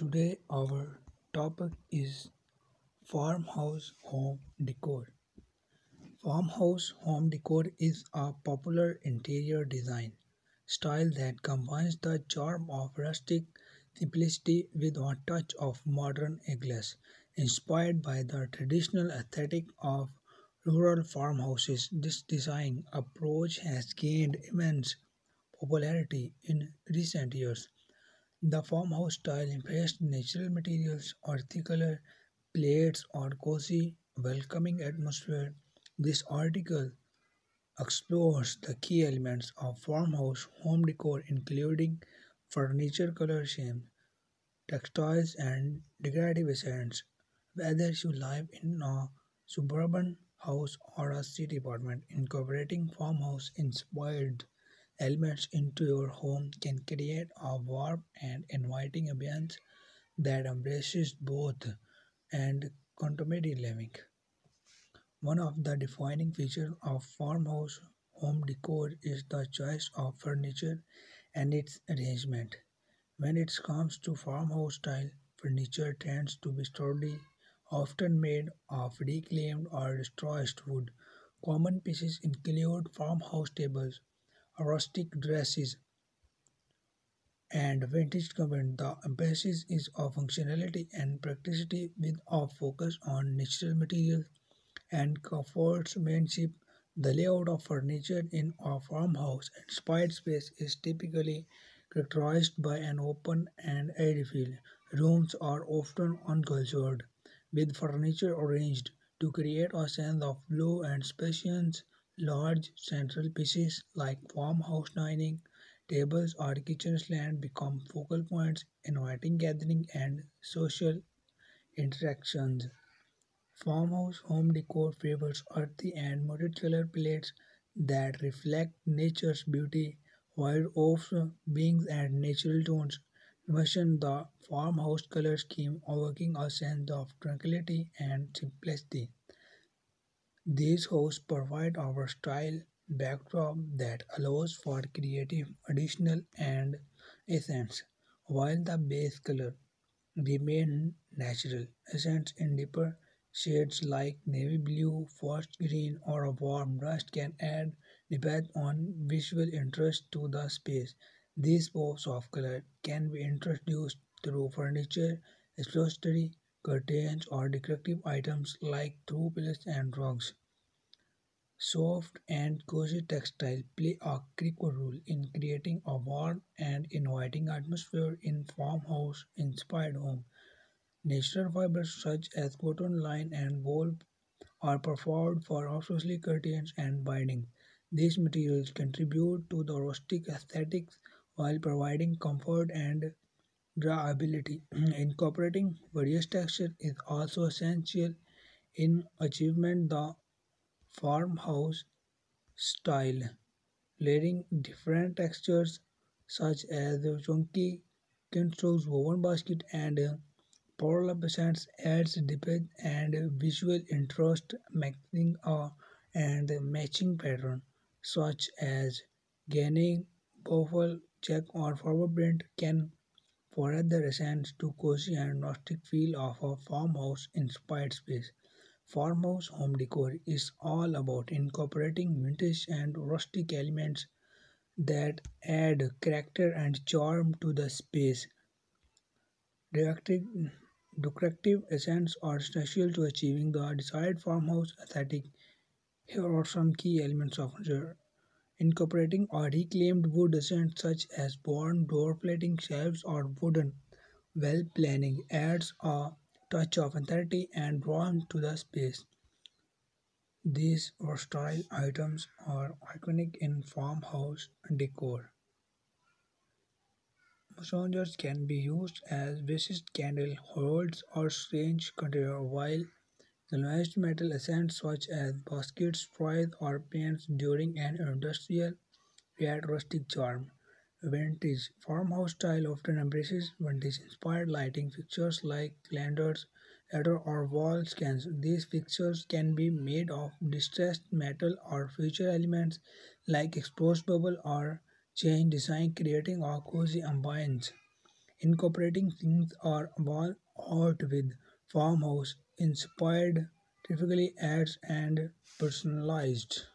Today our topic is farmhouse home decor. Farmhouse home decor is a popular interior design style that combines the charm of rustic simplicity with a touch of modern elegance. Inspired by the traditional aesthetic of rural farmhouses, this design approach has gained immense popularity in recent years. The farmhouse style embraced natural materials, earthenware plates, or cozy, welcoming atmosphere. This article explores the key elements of farmhouse home decor, including furniture color schemes, textiles, and decorative elements. Whether you live in a suburban house or a city apartment, incorporating farmhouse-inspired elements into your home can create a warm and inviting ambience that embraces both and contemporary living. One of the defining features of farmhouse home decor is the choice of furniture and its arrangement. When it comes to farmhouse style, furniture tends to be sturdy, often made of reclaimed or destroyed wood. Common pieces include farmhouse tables, rustic dresses, and vintage cabinets. The emphasis is on functionality and practicality, with a focus on natural materials and craftsmanship. The layout of furniture in a farmhouse-inspired space is typically characterized by an open and airy feel. Rooms are often uncultured, with furniture arranged to create a sense of flow and spaciousness. Large central pieces like farmhouse dining tables or kitchen slants become focal points, inviting gatherings and social interactions. Farmhouse home decor favors earthy and multicolored plates that reflect nature's beauty, while off beings and natural tones mention the farmhouse color scheme, evoking a sense of tranquility and simplicity. These houses provide our style backdrop that allows for creative additional and essence, while the base color remain natural. Essence in deeper shades like navy blue, forest green, or a warm rust can add depth on visual interest to the space. These pops of color can be introduced through furniture, upholstery, curtains, or decorative items like throw pillows and rugs. Soft and cozy textiles play a critical role in creating a warm and inviting atmosphere in farmhouse-inspired home. Natural fibers such as cotton, line, and wool are preferred for upholstery, curtains, and binding. These materials contribute to the rustic aesthetic while providing comfort and drawability. Incorporating various textures is also essential in achieving the farmhouse style. Layering different textures such as the chunky castles, woven basket, and floral patterns adds depth and visual interest, making a and matching pattern such as gaining, buffle, check, or flower print can forward the essence to cozy and rustic feel of a farmhouse-inspired space. Farmhouse home decor is all about incorporating vintage and rustic elements that add character and charm to the space. Decorative essence are essential to achieving the desired farmhouse aesthetic. Here are some key elements of furniture. Incorporating or reclaimed wood essence such as barn door plating, shelves, or wooden well planning adds a touch of authority and warmth to the space. These versatile items are iconic in farmhouse decor. Messengers can be used as basis candle holds or strange container, while galvanized metal essence such as baskets, trays, or pans during an industrial add rustic charm. Vintage farmhouse style often embraces vintage-inspired lighting fixtures like lanterns, ladder, or wall scans. These fixtures can be made of distressed metal or feature elements like exposed bubble or chain design, creating a cozy ambience. incorporating themes or wall art with farmhouse inspired typically ads and personalized